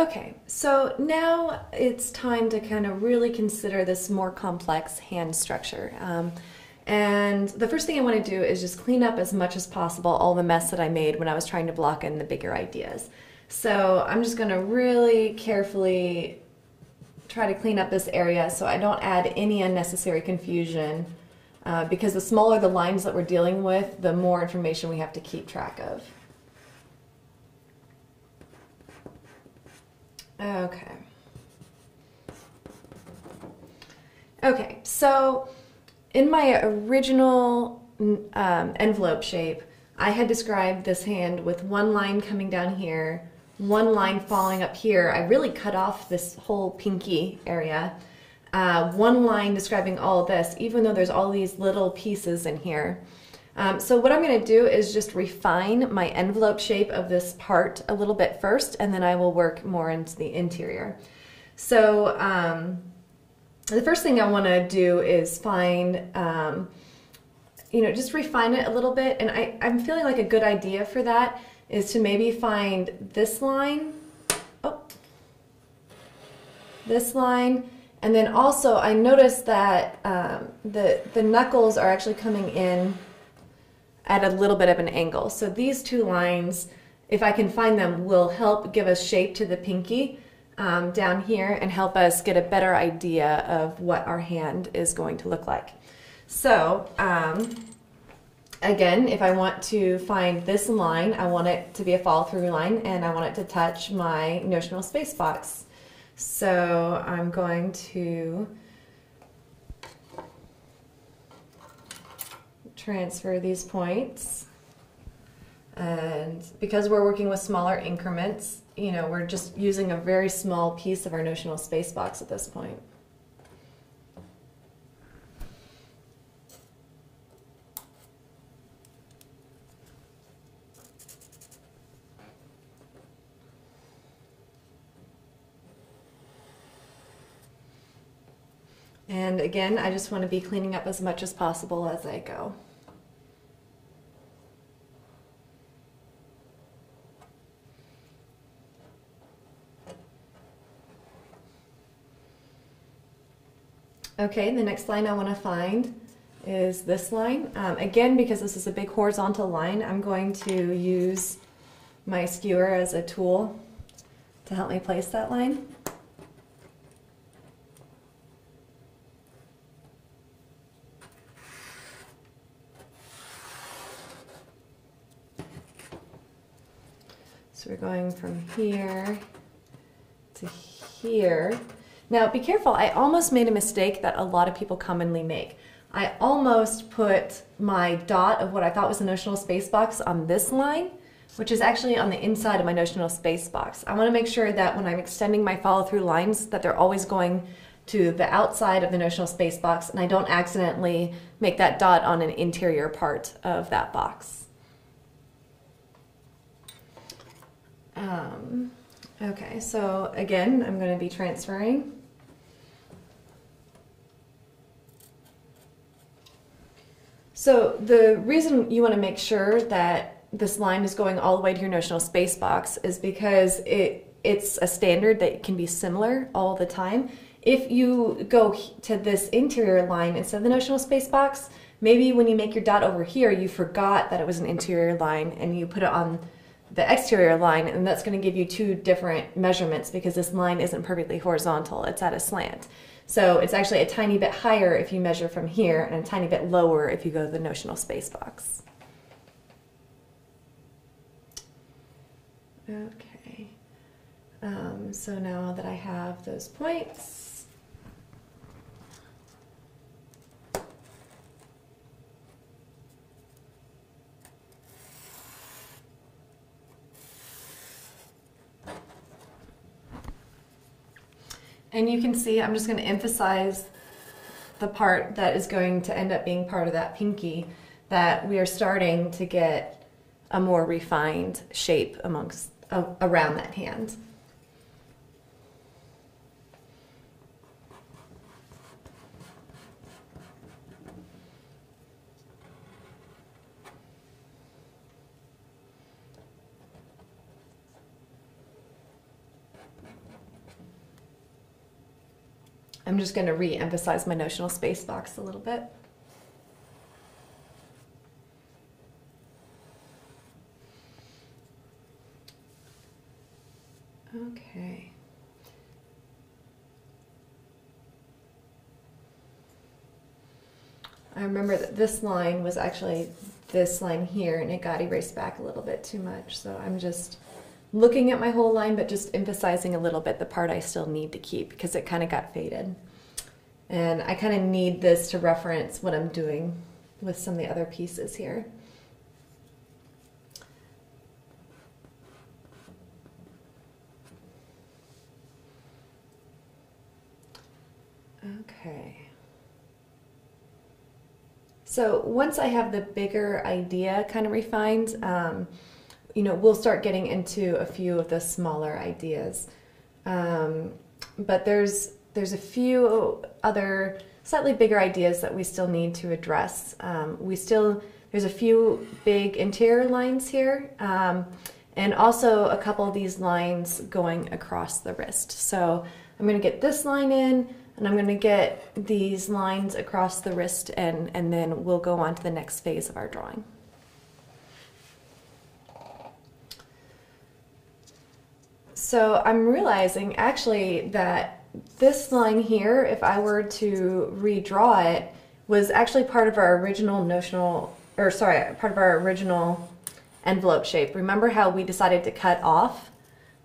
Okay, so now it's time to kind of really consider this more complex hand structure. And the first thing I want to do is just clean up as much as possible all the mess that I made when I was trying to block in the bigger ideas. So I'm just going to really carefully try to clean up this area so I don't add any unnecessary confusion, because the smaller the lines that we're dealing with, the more information we have to keep track of. Okay. Okay, so in my original envelope shape, I had described this hand with one line coming down here, one line falling up here. I really cut off this whole pinky area. One line describing all of this, even though there's all these little pieces in here. So what I'm going to do is just refine my envelope shape of this part a little bit first, and then I will work more into the interior. So the first thing I want to do is find, you know, just refine it a little bit. And I'm feeling like a good idea for that is to maybe find this line, this line. And then also I noticed that the knuckles are actually coming in at a little bit of an angle. So these two lines, if I can find them, will help give us shape to the pinky down here and help us get a better idea of what our hand is going to look like. So again, if I want to find this line, I want it to be a follow through line and I want it to touch my notional space box. So I'm going to transfer these points, and because we're working with smaller increments, you know, we're just using a very small piece of our notional space box at this point. And again, I just want to be cleaning up as much as possible as I go. Okay, the next line I want to find is this line. Again, because this is a big horizontal line, I'm going to use my skewer as a tool to help me place that line. So we're going from here to here. Now, be careful, I almost made a mistake that a lot of people commonly make. I almost put my dot of what I thought was the notional space box on this line, which is actually on the inside of my notional space box. I want to make sure that when I'm extending my follow-through lines that they're always going to the outside of the notional space box and I don't accidentally make that dot on an interior part of that box. Okay, so again, I'm going to be transferring. So the reason you want to make sure that this line is going all the way to your notional space box is because it's a standard that can be similar all the time. If you go to this interior line instead of the notional space box, maybe when you make your dot over here, you forgot that it was an interior line and you put it on the exterior line, and that's going to give you two different measurements because this line isn't perfectly horizontal, it's at a slant. So it's actually a tiny bit higher if you measure from here and a tiny bit lower if you go to the notional space box. Okay, so now that I have those points, and you can see I'm just going to emphasize the part that is going to end up being part of that pinky, that we are starting to get a more refined shape amongst, around that hand. I'm just going to re-emphasize my notional space box a little bit. Okay. I remember that this line was actually this line here, and it got erased back a little bit too much, so I'm just looking at my whole line, but just emphasizing a little bit the part I still need to keep because it kind of got faded. And I kind of need this to reference what I'm doing with some of the other pieces here. Okay. So once I have the bigger idea kind of refined, you know, we'll start getting into a few of the smaller ideas. But there's a few other slightly bigger ideas that we still need to address. There's a few big interior lines here, and also a couple of these lines going across the wrist. So I'm going to get this line in, and I'm going to get these lines across the wrist, and then we'll go on to the next phase of our drawing. So I'm realizing actually that this line here, if I were to redraw it, was actually part of our original notional, or sorry, part of our original envelope shape. Remember how we decided to cut off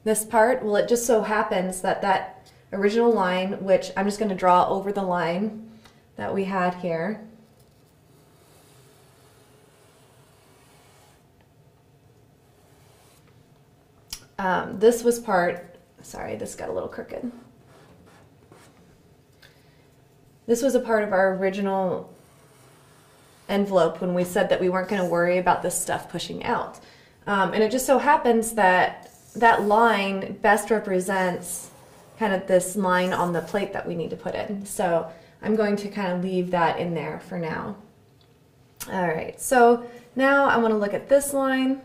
this part? Well, it just so happens that that original line, which I'm just going to draw over the line that we had here, this was part, sorry, this got a little crooked. This was a part of our original envelope when we said that we weren't going to worry about this stuff pushing out. And it just so happens that that line best represents kind of this line on the plate that we need to put in. So I'm going to kind of leave that in there for now. All right, so now I want to look at this line.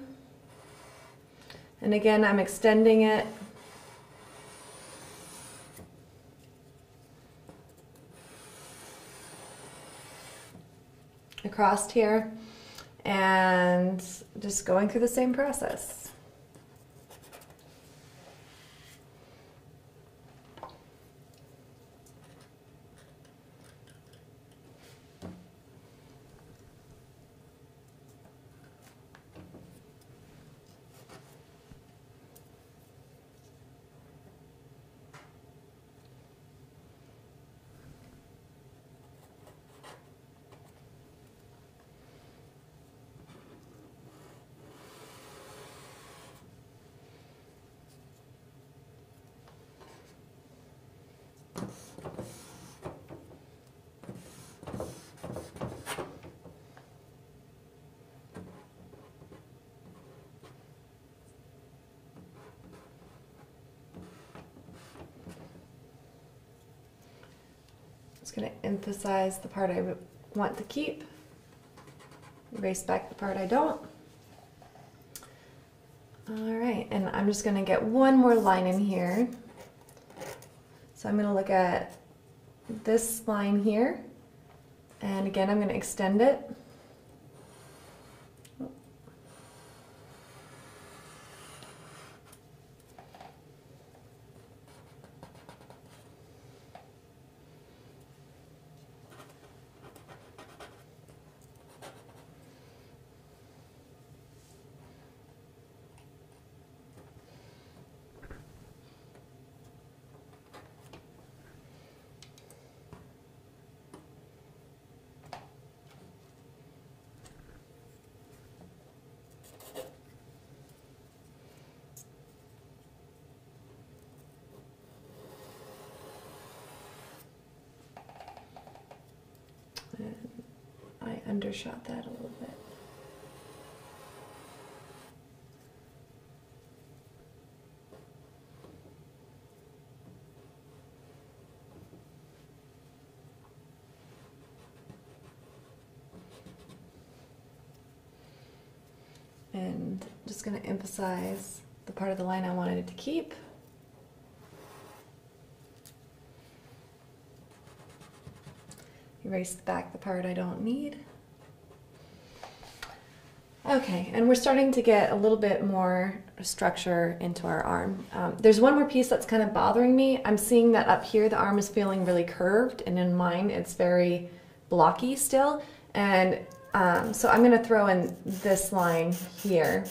And again, I'm extending it. Across here. And just going through the same process. Just going to emphasize the part I want to keep, erase back the part I don't. All right, and I'm just going to get one more line in here. So I'm going to look at this line here, and again I'm going to extend it. I undershot that a little bit. And I'm just going to emphasize the part of the line I wanted to keep. Erase back the part I don't need. Okay, and we're starting to get a little bit more structure into our arm. There's one more piece that's kind of bothering me. I'm seeing that up here the arm is feeling really curved, and in mine it's very blocky still. And so I'm going to throw in this line here.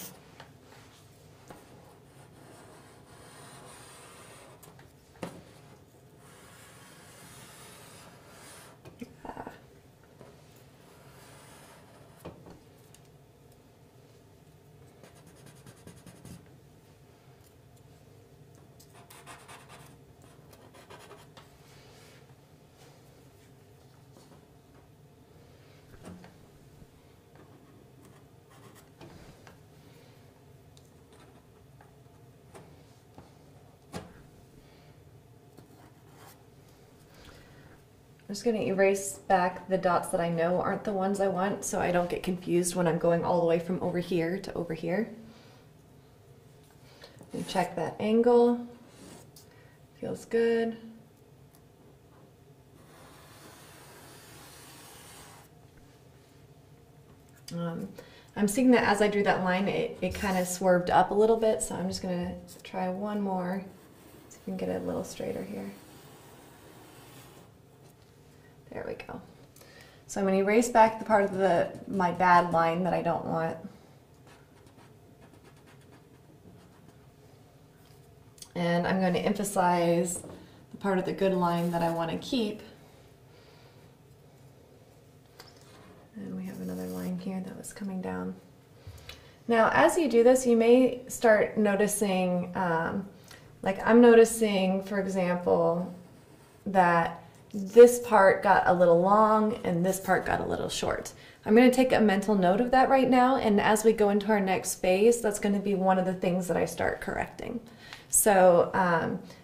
I'm just going to erase back the dots that I know aren't the ones I want, so I don't get confused when I'm going all the way from over here to over here. And check that angle. Feels good. I'm seeing that as I drew that line, it kind of swerved up a little bit, so I'm just going to try one more so you can get it a little straighter here. There we go. So I'm going to erase back the part of my bad line that I don't want. And I'm going to emphasize the part of the good line that I want to keep. And we have another line here that was coming down. Now, as you do this, you may start noticing, like I'm noticing, for example, that this part got a little long and this part got a little short. I'm going to take a mental note of that right now, and as we go into our next phase, that's going to be one of the things that I start correcting. So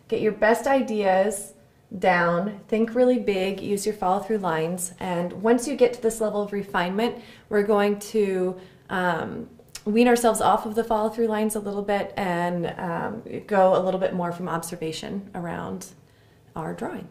get your best ideas down, think really big, use your follow-through lines, and once you get to this level of refinement, we're going to wean ourselves off of the follow-through lines a little bit and go a little bit more from observation around our drawing.